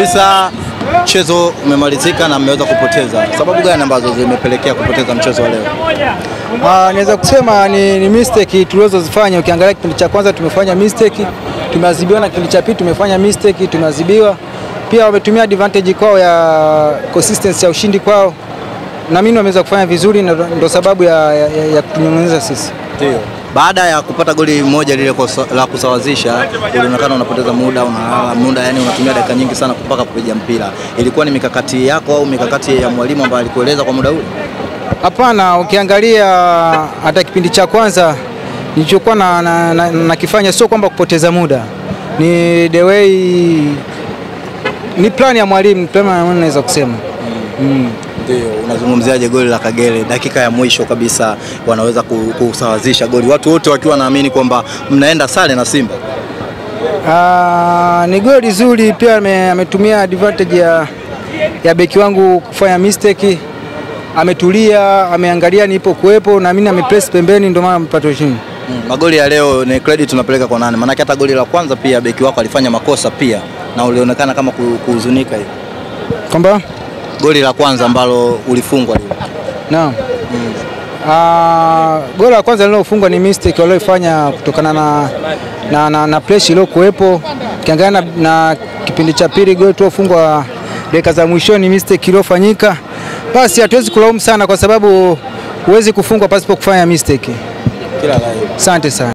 kabisa mchezo umemalizika na mmeweza kupoteza. Sababu gani ambazo zimepelekea kupoteza mchezo leo? Naweza kusema ni mistake tulizozifanya. Ukiangalia kipindi cha kwanza tumefanya mistake, tumeadhibiwa, na kipindi cha pili tumefanya mistake, tumeadhibiwa. Pia wametumia advantage kwao ya consistency ya ushindi kwao. Na mimi nimeweza kufanya vizuri na ndo sababu ya kutunyongeza sisi. Ndio. Baada ya kupata goli moja lile la kusawazisha, ilionekana unapoteza muda, yani unatumia dakika nyingi sana kupaka kupiga mpira. Ilikuwa ni mikakati yako au mikakati ya mwalimu ambaye alikueleza kwa muda ule? Hapana, ukiangalia hata kipindi cha kwanza nilichokuwa nakifanya sio kwamba kupoteza muda. Ni the way, ni plan ya mwalimu, naweza kusema. Unazungumziaje goli la Kagere dakika ya mwisho kabisa wanaweza kusawazisha goli, watu wote wakiwa naamini kwamba mnaenda sare na Simba? Ni goli zuri, pia ametumia advantage ya beki wangu kufanya mistake. Ametulia, ameangalia nipo kuepo na mimi amepress pembeni, ndio maana mpata ushindi. Magoli ya leo ni credit tunapeleka kwa nani? Maana hata goli la kwanza pia beki wako alifanya makosa pia na ulionekana kama kuhuzunika hivi. Kwamba goli la kwanza ambalo ulifungwa leo. Naam. Goli la kwanza lilofungwa ni mistake walioifanya kutokana na pressure iliyokuepo. Kiangalia na kipindi cha pili goli tulofungwa dakika za mwisho ni mistake iliyofanyika. Basi hatuwezi kulaumu sana kwa sababu huwezi kufungwa pasipo kufanya mistake. Kila la hiyo. Asante sana.